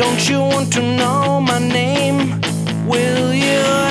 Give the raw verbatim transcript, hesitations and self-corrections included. Don't you want to know my name? Will you